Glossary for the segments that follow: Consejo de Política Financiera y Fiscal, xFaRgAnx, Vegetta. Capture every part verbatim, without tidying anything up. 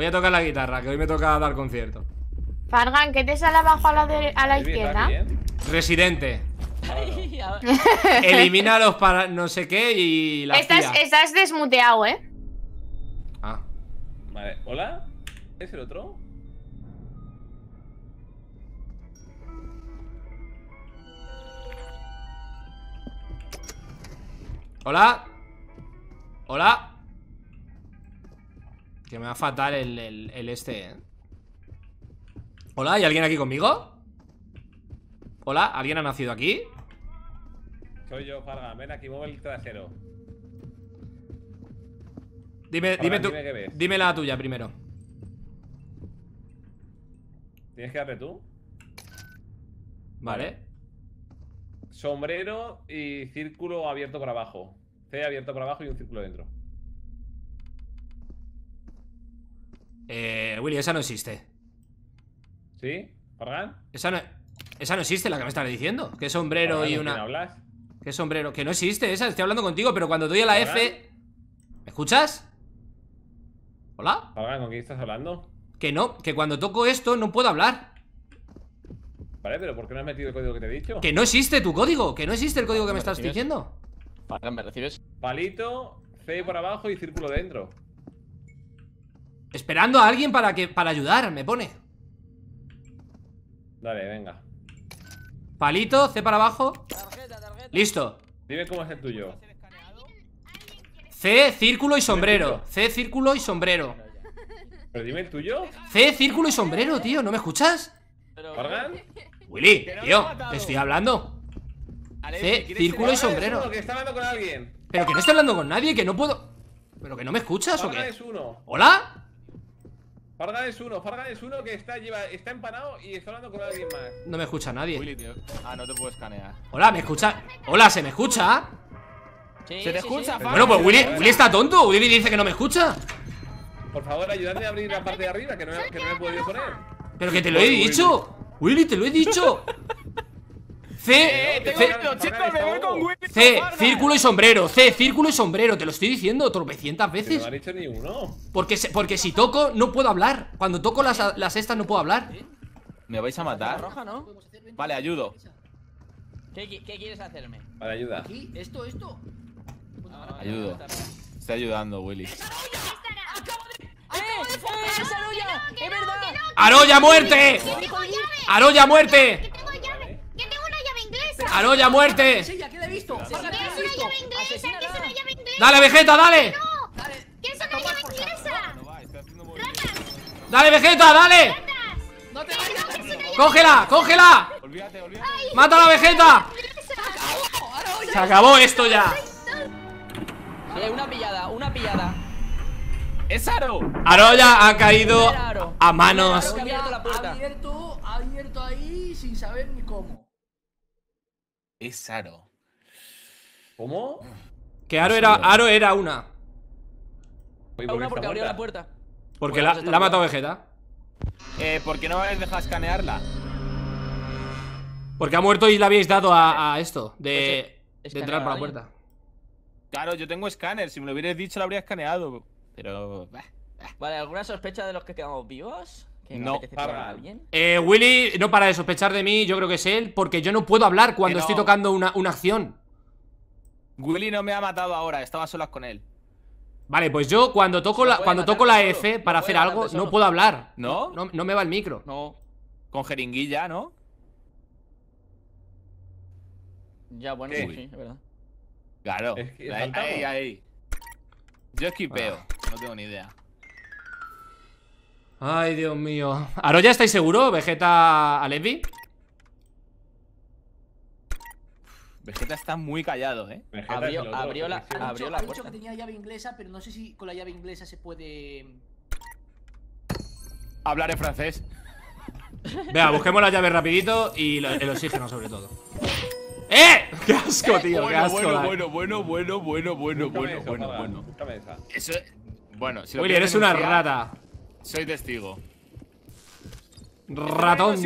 Voy a tocar la guitarra, que hoy me toca dar concierto. Fargan, ¿qué te sale abajo a la, de, a la izquierda? Bien. Residente. Claro. Elimina los para no sé qué y la estás, estás desmuteado, ¿eh? Ah. Vale, ¿hola? ¿Es el otro? ¿Hola? ¿Hola? Que me va fatal el, el, el este, ¿eh? ¿Hola? ¿Hay alguien aquí conmigo? ¿Hola? ¿Alguien ha nacido aquí? Soy yo, Fargan. Ven aquí, mueve el trasero. Dime, Fargan, dime tú. Dime, qué ves. Dime la tuya primero. ¿Tienes que darle tú? Vale. Vale. Sombrero y círculo abierto para abajo. C abierto para abajo y un círculo dentro. Eh, Willy, esa no existe. ¿Sí? ¿Fargan? Esa no, esa no existe, la que me estás diciendo. ¿Qué sombrero Fargan, y una...? ¿Quién hablas? ¿Qué sombrero? Que no existe esa, estoy hablando contigo, pero cuando doy a la Fargan. F... ¿Me escuchas? ¿Hola? Fargan, ¿con quién estás hablando? Que no, que cuando toco esto no puedo hablar. Vale, pero ¿por qué no has metido el código que te he dicho? Que no existe tu código, que no existe el código que me, me estás recibes? diciendo. Fargan, ¿me recibes? Palito, C por abajo y círculo dentro. Esperando a alguien para que para ayudar, me pone. Dale, venga. Palito, C para abajo. Tarjeta, tarjeta. Listo. Dime cómo es el tuyo. C, círculo y sombrero. C, círculo y sombrero. Pero dime el tuyo. C, círculo y sombrero, tío, ¿no me escuchas? ¿Fargan? Willy, tío, te estoy hablando. C, círculo y sombrero. Que está hablando con alguien. Pero que no estoy hablando con nadie, que no puedo. Pero que no me escuchas, ¿o qué? Fargan es uno. ¿Hola? Fargan es uno, Fargan es uno que está, lleva, está empanado y está hablando con alguien más. No me escucha nadie. Willy, tío. Ah, no te puedo escanear. Hola, ¿me escucha? Hola, ¿se me escucha? Sí, ¿se te sí, escucha, sí. Bueno, pues Willy, Willy está tonto. Willy dice que no me escucha. Por favor, ayúdame a abrir la parte de arriba, que no, que no me he podido poner. Pero que te lo he dicho, Willy, te lo he dicho. C, C, círculo y sombrero, C, círculo y sombrero, te lo estoy diciendo tropecientas veces. No ha dicho ni uno. Porque, porque si toco no puedo hablar, cuando toco las, las estas no puedo hablar. Me vais a matar. Roja, ¿no? Vale, ayudo. ¿Qué, qué quieres hacerme? Vale, ayuda. Aquí, esto, esto. Ah, ayudo. Está ayudando, Willy. ¡Arolla, muerte! ¡Arolla, muerte! ¡Arolla, muerte! ¡Dale, Vegetta, dale! ¿Qué es una llave inglesa? ¡Dale, Vegetta, dale! ¡Cógela, cógela! ¡Mata a la Vegetta! ¡Se acabó esto ya! Una pillada, una pillada. ¡Es Aro! Arolla ha caído Aro. a manos. Arolla ha abierto la puerta. Ha abierto, ha abierto ahí sin saber ni cómo. Es Aro. ¿Cómo? Que Aro era, Aro era una. Era una porque abrió la puerta. Porque bueno, la, la ha matado Vegetta. Eh, ¿por qué no habéis dejado escanearla? Porque ha muerto y le habéis dado a, a esto, de, de entrar por la puerta. Claro, yo tengo escáner, si me lo hubierais dicho lo habría escaneado. Pero... Vale, ¿alguna sospecha de los que quedamos vivos? ¿Que no, para alguien? Eh, Willy no para de sospechar de mí, yo creo que es él. Porque yo no puedo hablar cuando no. estoy tocando una, una acción. Willy no me ha matado ahora, estaba solas con él. Vale, pues yo cuando toco la, cuando toco la F para hacer algo, no puedo hablar. ¿No? ¿No? No me va el micro. No. Con jeringuilla, ¿no? Ya, bueno, sí, sí, es verdad. Claro, es que ahí, ahí, ahí. Yo esquipeo, ah. no tengo ni idea. Ay, Dios mío. ¿Arolla estáis seguro? ¿Vegetta a Levi? Vegetta está muy callado, eh. Abrió, otro, abrió la, la, abrió ha la ha puerta. Dicho que tenía llave inglesa, pero no sé si con la llave inglesa se puede... hablar en francés. Venga, busquemos la llave rapidito y lo, el oxígeno sobre todo. ¡Eh! ¡Qué asco, eh, tío! Bueno, ¡qué asco! Bueno, bueno, bueno, bueno, bueno, búscame bueno, eso, bueno, nada, bueno. Esa. Eso es... Bueno, si lo Willy, eres una rata. Soy testigo. ¡Ratón!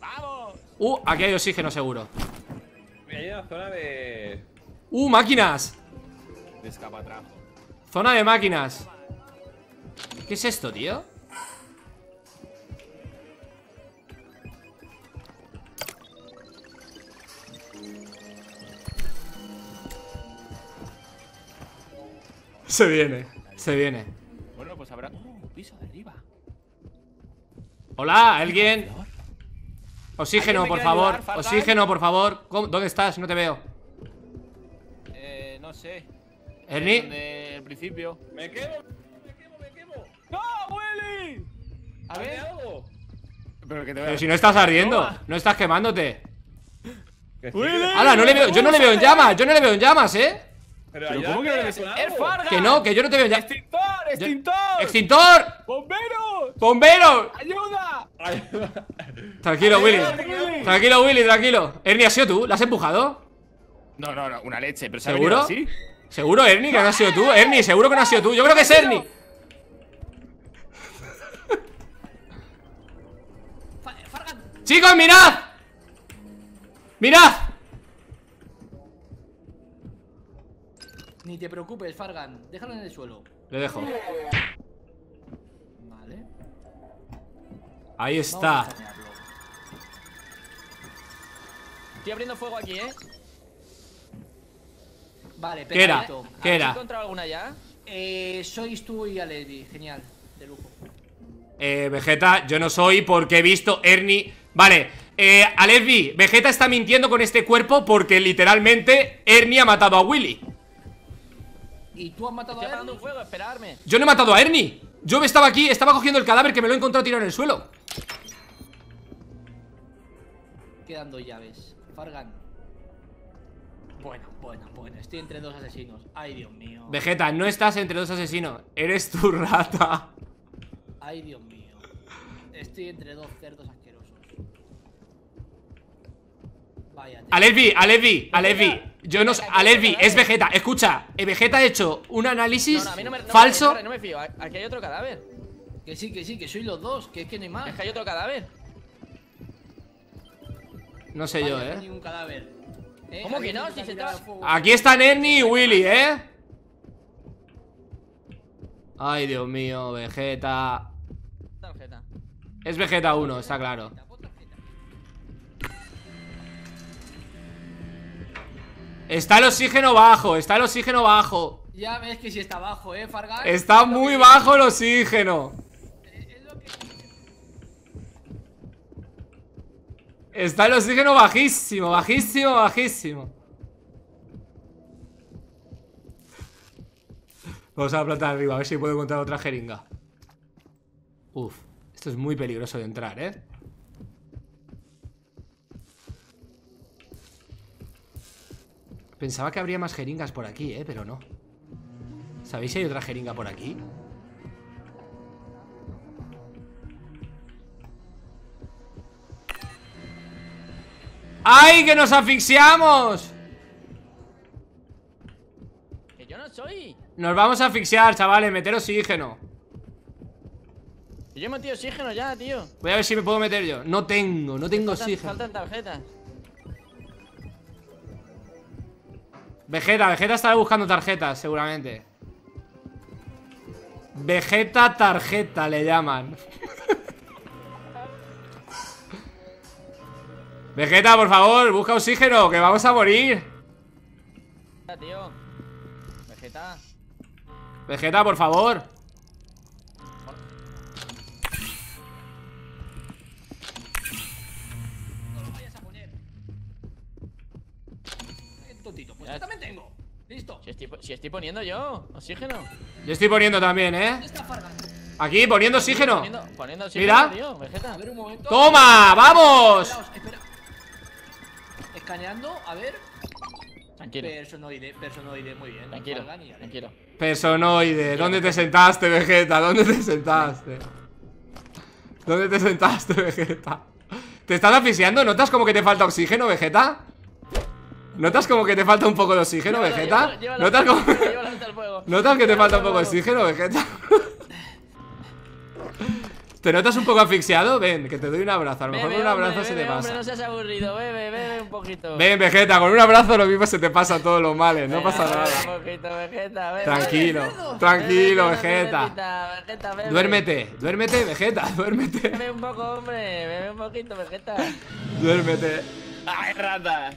¡Vamos! ¡Uh! Aquí hay oxígeno, seguro. Hay una zona de... ¡Uh! ¡Máquinas! De escapatrapo. Zona de máquinas. ¿Qué es esto, tío? Se viene, se viene. Bueno, pues habrá un piso de arriba. Hola, ¿alguien? Oxígeno, por favor. Oxígeno, por favor. ¿Dónde estás? No te veo. Eh, no sé. ¿Ernie? Desde el principio. Me quemo, me quemo, me quemo. ¡No, Willy! A ver. Pero, que te Pero si no estás ardiendo, no estás quemándote. ¡Willy! ¡Hala! No le veo, yo no le veo en llamas, yo no le veo en llamas, ¿eh? Pero, ¿Pero cómo que no le veo? Que no, que yo no te veo ya. ¡Extintor! ¡Extintor! ¡Extintor! ¡Bombero! ¡Bombero! ¡Ayuda! Ayuda. Tranquilo, Ayuda, Willy. Willy. Tranquilo, Willy, tranquilo. Ernie, ¿has sido tú? ¿La has empujado? No, no, no, una leche, pero ¿seguro? ¿Se ¿Seguro, Ernie, que no has sido tú? Ernie, seguro que no has sido tú. Yo creo que es Ernie. ¡Chicos, mirad! ¡Mirad! Ni te preocupes, Fargan. Déjalo en el suelo. Le dejo. Vale. Ahí está. Estoy abriendo fuego aquí, ¿eh? Vale, pero. ¿Qué era? ¿Qué era? ¿Has encontrado alguna ya? Eh, sois tú y Alevi. Genial. De lujo. Eh, Vegetta, yo no soy porque he visto Ernie. Vale. Eh, Alevi, Vegetta está mintiendo con este cuerpo porque literalmente Ernie ha matado a Willy. ¿Y tú has matado a Ernie? Fuego, esperarme. Yo no he matado a Ernie. Yo me estaba aquí, estaba cogiendo el cadáver que me lo he encontrado tirado en el suelo. Quedan dos llaves, Fargan. Bueno, bueno, bueno, estoy entre dos asesinos. Ay, Dios mío. Vegetta, no estás entre dos asesinos. Eres tu rata. Ay, Dios mío. Estoy entre dos cerdos asquerosos. Vaya. Alevi, Alevi, Alevi. Yo no... Alevi, es Vegetta, escucha. Vegetta ha hecho un análisis no, no, no me, no falso me, no me fío, aquí hay otro cadáver. Que sí, que sí, que sois los dos. Que es que no hay más. Es que hay otro cadáver. No sé vale, yo, eh ningún cadáver. Eh, ¿Cómo que no? Si se estaba... Aquí están Ernie y Willy, eh ay, Dios mío, Vegetta. Tarjeta. Es Vegetta uno, está claro. Está el oxígeno bajo, está el oxígeno bajo. Ya ves que si sí está bajo, eh, Fargan. Está muy bajo el oxígeno. Está el oxígeno bajísimo, bajísimo, bajísimo. Vamos a la planta de arriba, a ver si puedo encontrar otra jeringa. Uf, esto es muy peligroso de entrar, eh. Pensaba que habría más jeringas por aquí, eh, pero no. ¿Sabéis si hay otra jeringa por aquí? ¡Ay, que nos asfixiamos! Que yo no soy. Nos vamos a asfixiar, chavales, meter oxígeno. Yo he metido oxígeno ya, tío. Voy a ver si me puedo meter yo. No tengo, no tengo faltan, oxígeno. Faltan tarjetas. Vegetta, Vegetta estará buscando tarjetas, seguramente. Vegetta tarjeta le llaman. Vegetta, por favor, busca oxígeno, que vamos a morir. Tío. Vegetta. Vegetta, por favor. También tengo. Listo. Si estoy, si estoy poniendo yo oxígeno. Yo estoy poniendo también, eh. Aquí, poniendo oxígeno. Poniendo, poniendo oxígeno. Mira. Tío, Vegetta. A ver, un momento. Toma, vamos. Esperaos, espera. Escaneando, a ver. Tranquilo. Personoide, personoide, muy bien. Tranquilo. Tranquilo. Personoide, ¿dónde te sentaste, Vegetta? ¿Dónde te sentaste? ¿Dónde te sentaste, Vegetta? ¿Te estás asfixiando? ¿Notas como que te falta oxígeno, Vegetta? ¿Notas como que te falta un poco de oxígeno, Vegetta? ¿Notas como... ¿Notas que te falta un poco de oxígeno, Vegetta? ¿Te notas un poco asfixiado? Ven, que te doy un abrazo. A lo mejor con un abrazo se te pasa. No seas aburrido, bebe, bebe un poquito. Ven, Vegetta, con un abrazo lo mismo se te pasa todos los males. No pasa nada. Tranquilo, tranquilo, Vegetta. Duérmete, duérmete, Vegetta, duérmete. Bebe un poco, hombre, bebe un poquito, Vegetta. Duérmete. ¡Ay, ratas!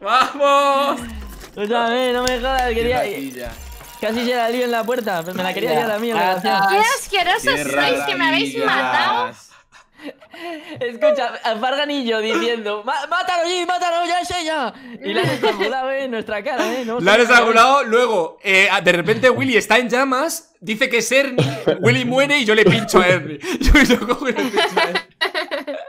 ¡Vamos! Otra vez, no me jodas, quería ir. Casi se la lío en la puerta, pero me la quería ya la mía. ¡Qué asquerosos sois que me habéis matado! Escucha, xFaRgAnx y yo diciendo ¡Mátalo, G! ¡Mátalo! ¡Ya es ella! Y la han estrangulado en nuestra cara, ¿eh? La han estrangulado, luego eh, de repente Willy está en llamas, dice que es Ernie, Willy muere y yo le pincho a Ernie. Yo, yo cojo y le pincho a Ernie.